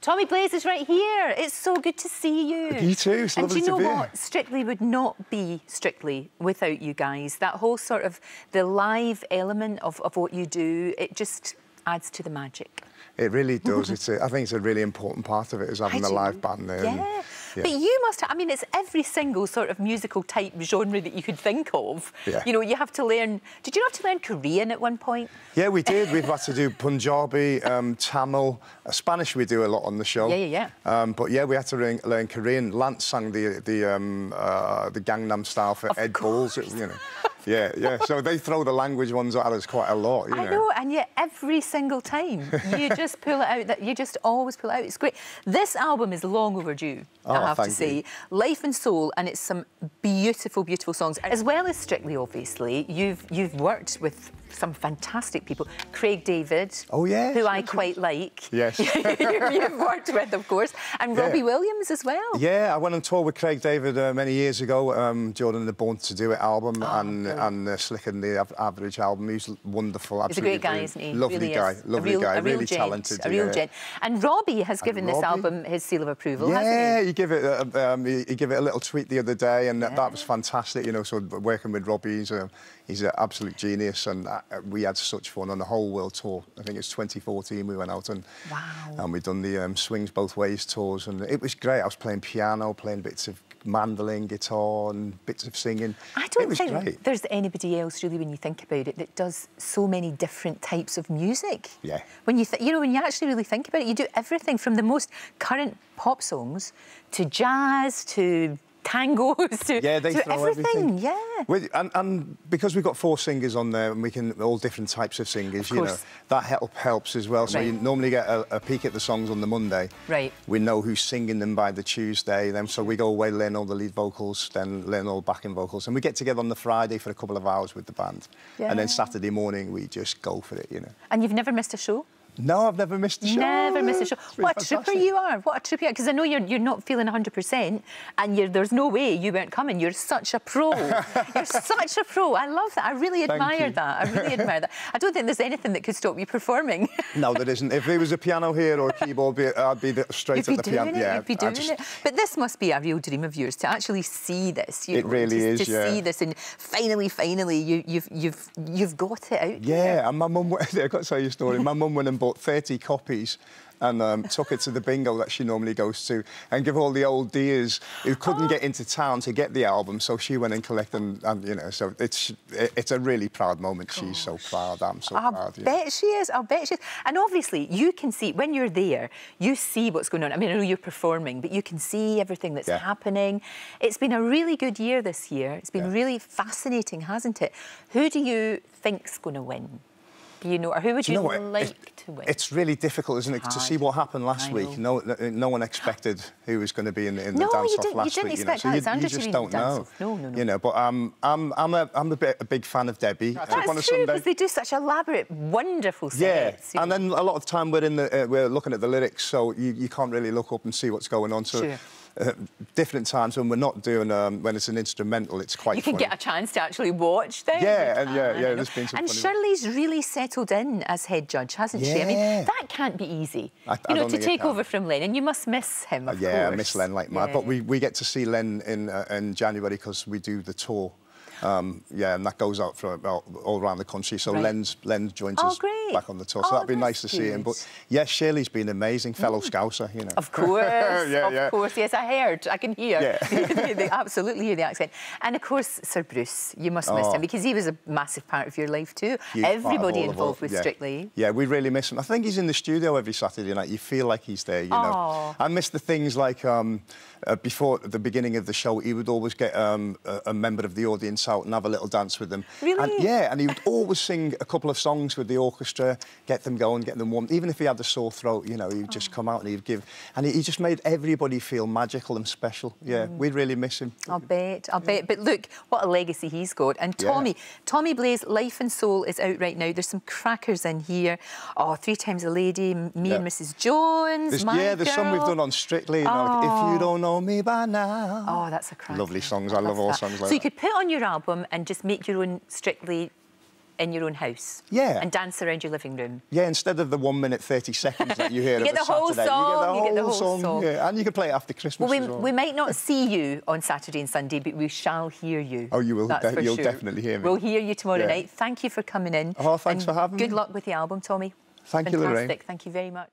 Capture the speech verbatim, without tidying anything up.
Tommy Blaze is right here. It's so good to see you. You too. It's lovely to be. And do you know what? Strictly would not be Strictly without you guys. That whole sort of the live element of, of what you do, it just adds to the magic. It really does. It's a, I think it's a really important part of it, is having a live band there. Yeah. And, yeah. But you must have, I mean, it's every single sort of musical type genre that you could think of. Yeah. You know, you have to learn... Did you have to learn Korean at one point? Yeah, we did. We've had to do Punjabi, um, Tamil, uh, Spanish we do a lot on the show. Yeah, yeah, yeah. Um, but, yeah, we had to learn, learn Korean. Lance sang the the, um, uh, the Gangnam Style for of Ed Balls. You know. Yeah, yeah. So they throw the language ones at us quite a lot, you know. I know, and yet every single time you just pull it out. That you just always pull it out. It's great. This album is long overdue, oh, I have to say. You. Life and Soul, and it's some beautiful, beautiful songs. As well as Strictly, obviously, you've you've worked with some fantastic people. Craig David, oh yeah, who I quite like. Yes. You've worked with, of course, and Robbie yeah. Williams as well. Yeah, I went on tour with Craig David uh, many years ago, um, during the Born to Do It album, oh, and cool. and uh, Slick and the Average album. He's wonderful. He's a great guy, isn't he? Lovely really guy, is. lovely a real, guy, a real really gent, talented. A real yeah. gent. And Robbie has and given Robbie, this album his seal of approval. Yeah, hasn't he? He gave it. A, um, he gave it a little tweet the other day, and yeah. that, that was fantastic. You know, so working with Robbie, he's a, he's an absolute genius, and. We had such fun on the whole world tour. I think it's twenty fourteen we went out and wow. and we'd done the um, Swings Both Ways tours, and it was great. I was playing piano, playing bits of mandolin, guitar, and bits of singing. I don't it was think great. There's anybody else really, when you think about it, that does so many different types of music. Yeah. When you th you know, when you actually really think about it, you do everything from the most current pop songs to jazz to. Tangos to, yeah, they to throw everything. everything. Yeah, we, and, and because we've got four singers on there, and we can all different types of singers, of you know, that help helps as well. So right. you normally get a, a peek at the songs on the Monday. Right. We know who's singing them by the Tuesday. Then so we go away, learn all the lead vocals, then learn all the backing vocals, and we get together on the Friday for a couple of hours with the band, yeah. and then Saturday morning we just go for it, you know. And you've never missed a show? No, I've never missed a show. Never missed a show. Really what a fantastic. trooper you are. What a trooper you are. Because I know you're, you're not feeling one hundred percent and you're, there's no way you weren't coming. You're such a pro. You're such a pro. I love that. I really admire that. I really admire that. I don't think there's anything that could stop you performing. No, there isn't. If there was a piano here or a keyboard, I'd be straight You'd at be the piano. It. Yeah, You'd be doing just... it. But this must be a real dream of yours, to actually see this. You it know, really to, is, To yeah. see this and finally, finally, you, you've, you've, you've got it out. Yeah, there. And my mum... I've got to tell you a story. My mum went and bought thirty copies and um, took it to the bingo that she normally goes to and give all the old dears who couldn't oh. get into town to get the album, so she went and collected and, and you know, so it's it's a really proud moment. Gosh. She's so proud, I'm so I'll proud. I bet yeah. she is, I bet she is. And obviously you can see, when you're there, you see what's going on. I mean, I know you're performing, but you can see everything that's yeah. happening. It's been a really good year this year. It's been yeah. really fascinating, hasn't it? Who do you think's going to win? You know, or who would you, you know, like it, to win? It's really difficult, isn't it, Hard. to see what happened last week. No, no one expected who was going to be in, in no, the dance-off last you didn't week. Expect you, know? so you, you just don't know. No, no, no. You know, but um, I'm, I'm a, I'm a, bit, a big fan of Debbie. That's true, because they do such elaborate, wonderful sets. Yeah, and know? then a lot of time we're in the, uh, we're looking at the lyrics, so you, you can't really look up and see what's going on. So. Sure. Uh, different times when we're not doing, um, when it's an instrumental, it's quite You can funny. get a chance to actually watch them. Yeah, and yeah, yeah, there's been some And funny Shirley's ones. really settled in as head judge, hasn't yeah. she? I mean, that can't be easy, I, you I know, to take over from Len, and you must miss him, of uh, yeah, course. Yeah, I miss Len like mad, yeah. but we, we get to see Len in, uh, in January because we do the tour. Um, yeah, and that goes out for all, all around the country. So right. Len's, Len's joined oh, us great. back on the tour. So oh, that'd be nice to cute. see him. But yeah, Shirley's been amazing, fellow mm. Scouser, you know. Of course, yeah, of yeah. course. Yes, I heard. I can hear. Yeah. they, they absolutely hear the accent. And of course, Sir Bruce, you must oh. miss him because he was a massive part of your life too. Huge Everybody involved with yeah. Strictly. Yeah, we really miss him. I think he's in the studio every Saturday night. You feel like he's there, you oh. know. I miss the things like um, uh, before the beginning of the show, he would always get um, a, a member of the audience out and have a little dance with them. Really? And, yeah, and he would always sing a couple of songs with the orchestra, get them going, get them warm. Even if he had a sore throat, you know, he'd oh. just come out and he'd give... And he, he just made everybody feel magical and special. Yeah, mm. we really miss him. I'll bet, I'll yeah. bet. But look, what a legacy he's got. And Tommy, yeah. Tommy Blaze, Life and Soul is out right now. There's some crackers in here. Oh, Three Times a Lady, Me yeah. and Missus Jones, there's, my Yeah, there's girl. some we've done on Strictly. You know, oh. like, If You Don't Know Me by Now. Oh, that's a cracker. Lovely songs. I, I love all that. songs like that. So you could put on your album and just make your own Strictly in your own house. Yeah. And dance around your living room. Yeah, instead of the one minute thirty seconds that you hear every Saturday. Song, you get the whole, you get the whole song. song. Yeah. And you can play it after Christmas well, we, as well. We might not see you on Saturday and Sunday, but we shall hear you. Oh, you will. That's for you'll sure. definitely hear me. We'll hear you tomorrow yeah. night. Thank you for coming in. Oh, thanks and for having good me. Good luck with the album, Tommy. Thank Fantastic. you, Lorraine. Thank you very much.